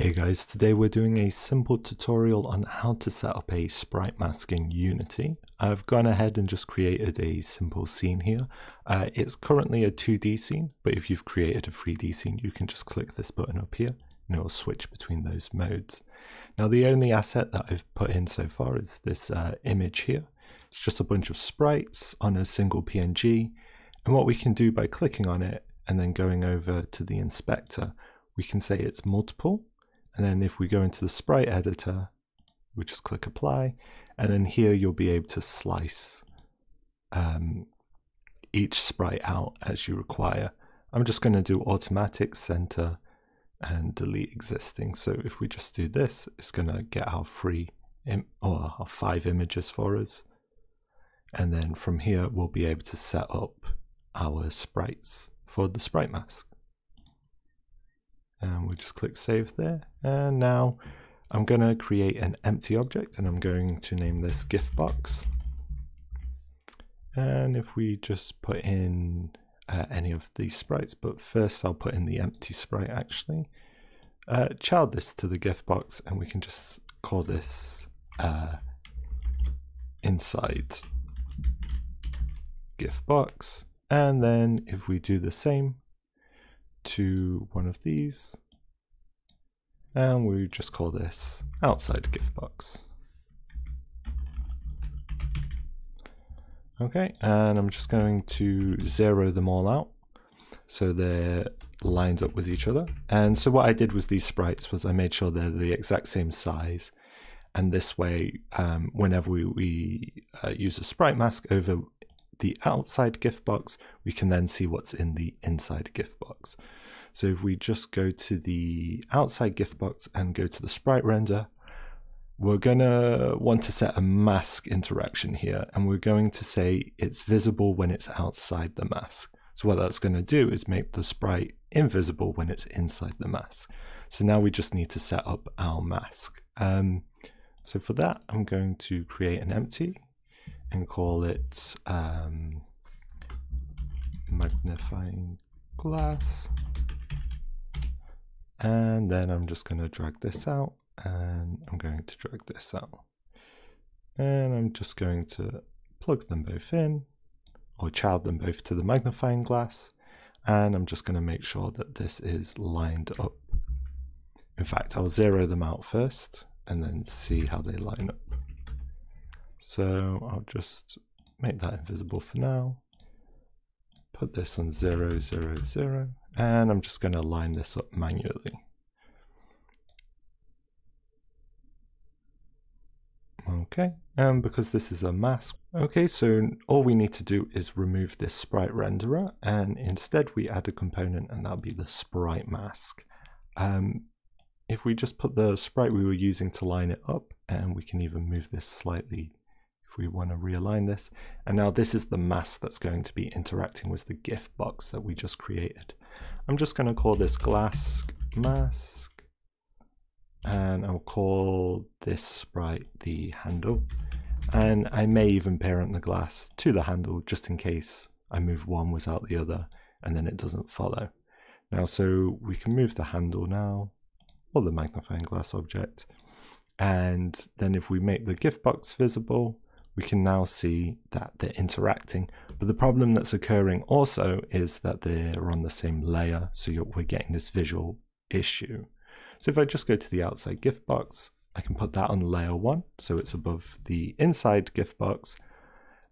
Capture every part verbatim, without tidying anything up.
Hey guys, today we're doing a simple tutorial on how to set up a sprite mask in Unity. I've gone ahead and just created a simple scene here. Uh, it's currently a two D scene, but if you've created a three D scene, you can just click this button up here and it'll switch between those modes. Now the only asset that I've put in so far is this uh, image here. It's just a bunch of sprites on a single P N G. And what we can do by clicking on it and then going over to the inspector, we can say it's multiple. And then if we go into the sprite editor, we just click apply, and then here you'll be able to slice um, each sprite out as you require. I'm just going to do automatic, center, and delete existing. So if we just do this, it's going to get our three im or our five images for us. And then from here, we'll be able to set up our sprites for the sprite mask. And we'll just click save there. And now I'm going to create an empty object and I'm going to name this gift box. And if we just put in uh, any of these sprites, but first I'll put in the empty sprite actually. Uh, child this to the gift box and we can just call this uh, inside gift box. And then if we do the same to one of these, and we just call this outside gift box. Okay, and I'm just going to zero them all out so they're lined up with each other. And so what I did was these sprites was I made sure they're the exact same size, and this way um, whenever we, we uh, use a sprite mask over the outside gift box, we can then see what's in the inside gift box. So if we just go to the outside gift box and go to the sprite render, we're gonna want to set a mask interaction here, and we're going to say it's visible when it's outside the mask. So what that's gonna do is make the sprite invisible when it's inside the mask. So now we just need to set up our mask. Um, so for that, I'm going to create an empty and call it um, magnifying glass. And then I'm just gonna drag this out and I'm going to drag this out. And I'm just going to plug them both in or child them both to the magnifying glass. And I'm just gonna make sure that this is lined up. In fact, I'll zero them out first and then see how they line up. So I'll just make that invisible for now, put this on zero, zero, zero, and I'm just going to line this up manually. Okay, and because this is a mask, okay, so all we need to do is remove this sprite renderer, and instead we add a component, and that'll be the sprite mask. Um, if we just put the sprite we were using to line it up, and we can even move this slightly if we want to realign this. And now this is the mask that's going to be interacting with the gift box that we just created. I'm just going to call this glass mask, and I'll call this sprite the handle. And I may even parent the glass to the handle just in case I move one without the other and then it doesn't follow. Now, so we can move the handle now, or the magnifying glass object. And then if we make the gift box visible, we can now see that they're interacting. But the problem that's occurring also is that they're on the same layer, so you're, we're getting this visual issue. So if I just go to the outside gift box, I can put that on layer one, so it's above the inside gift box.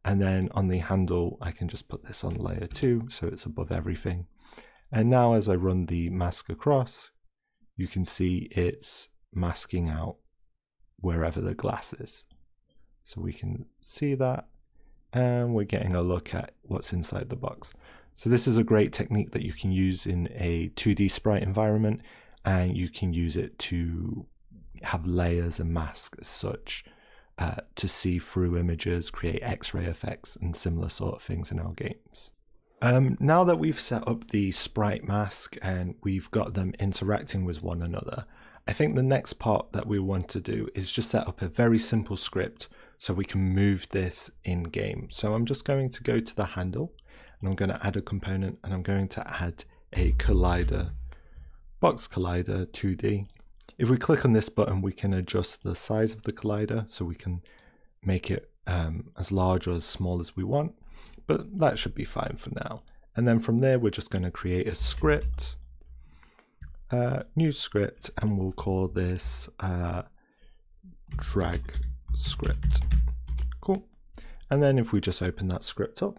And then on the handle, I can just put this on layer two, so it's above everything. And now as I run the mask across, you can see it's masking out wherever the glass is. So we can see that, and we're getting a look at what's inside the box. So this is a great technique that you can use in a two D sprite environment, and you can use it to have layers and masks as such, uh, to see through images, create X-ray effects and similar sort of things in our games. Um, now that we've set up the sprite mask and we've got them interacting with one another, I think the next part that we want to do is just set up a very simple script so we can move this in game. So I'm just going to go to the handle and I'm going to add a component, and I'm going to add a collider, box collider two D. If we click on this button, we can adjust the size of the collider, so we can make it um, as large or as small as we want, but that should be fine for now. And then from there, we're just going to create a script, uh, new script, and we'll call this uh, drag script. Cool. And then if we just open that script up,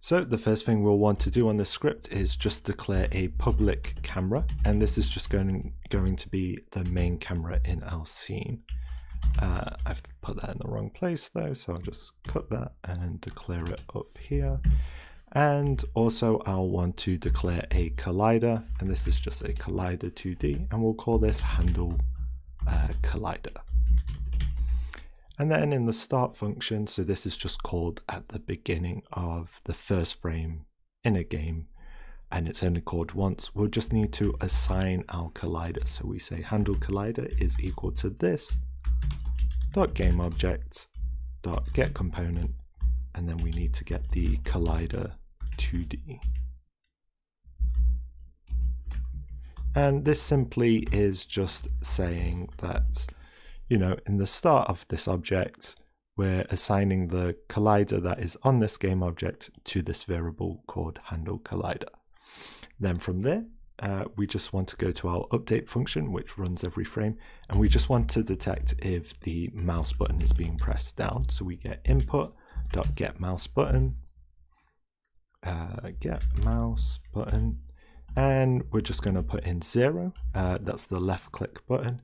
so the first thing we'll want to do on this script is just declare a public camera, and this is just going, going to be the main camera in our scene. Uh, I've put that in the wrong place though, so I'll just cut that and declare it up here. And also I'll want to declare a collider, and this is just a collider two D, and we'll call this handle uh, collider. And then in the start function, so this is just called at the beginning of the first frame in a game, and it's only called once. We'll just need to assign our collider. So we say handleCollider is equal to this dot game object dot get component, and then we need to get the collider two D. And this simply is just saying that, you know, in the start of this object, we're assigning the collider that is on this game object to this variable called handleCollider. Then from there, uh, we just want to go to our update function, which runs every frame, and we just want to detect if the mouse button is being pressed down. So we get input.getMouseButton, uh, getMouseButton, and we're just going to put in zero. Uh, that's the left click button.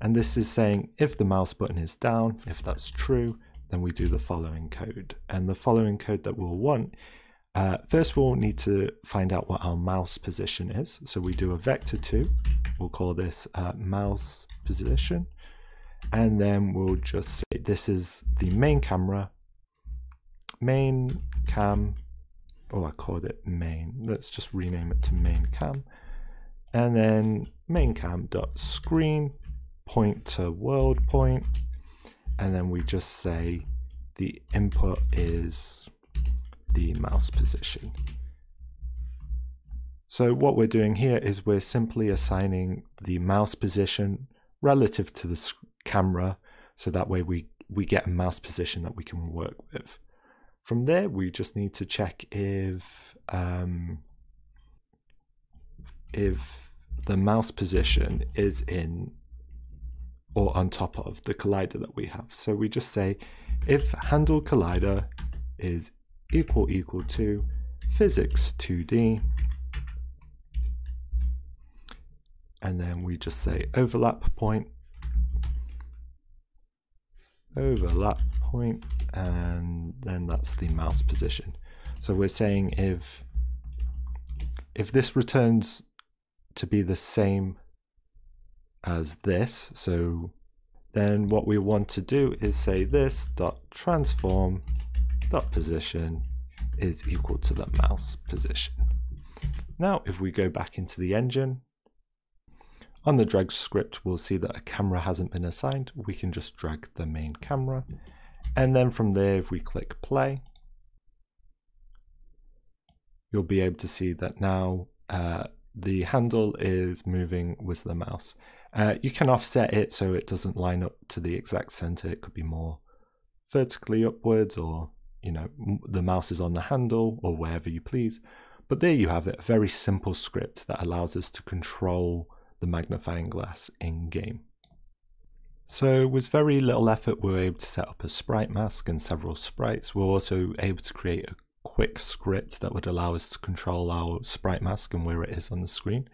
And this is saying if the mouse button is down, if that's true, then we do the following code. And the following code that we'll want, uh, first we'll need to find out what our mouse position is. So we do a vector two, we'll call this uh, mouse position. And then we'll just say this is the main camera, main cam, oh, I called it main. Let's just rename it to main cam. And then main cam dot screen, point to world point, and then we just say the input is the mouse position. So what we're doing here is we're simply assigning the mouse position relative to the camera, so that way we, we get a mouse position that we can work with. From there, we just need to check if, um, if the mouse position is in or on top of the collider that we have. So we just say if handleCollider is equal equal to physics two D, and then we just say overlapPoint, overlapPoint, and then that's the mouse position. So we're saying if if this returns to be the same as this, so then what we want to do is say this dot transform dot position is equal to the mouse position. Now if we go back into the engine, on the drag script we'll see that a camera hasn't been assigned. We can just drag the main camera, and then from there if we click play, you'll be able to see that now uh, the handle is moving with the mouse. Uh, you can offset it so it doesn't line up to the exact center. It could be more vertically upwards, or, you know, the mouse is on the handle, or wherever you please. But there you have it, a very simple script that allows us to control the magnifying glass in game. So with very little effort, we were able to set up a sprite mask and several sprites. We're also able to create a quick script that would allow us to control our sprite mask and where it is on the screen.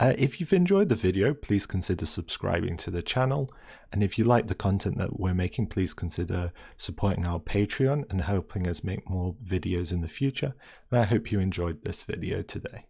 Uh, if you've enjoyed the video, please consider subscribing to the channel. And if you like the content that we're making, please consider supporting our Patreon and helping us make more videos in the future. And I hope you enjoyed this video today.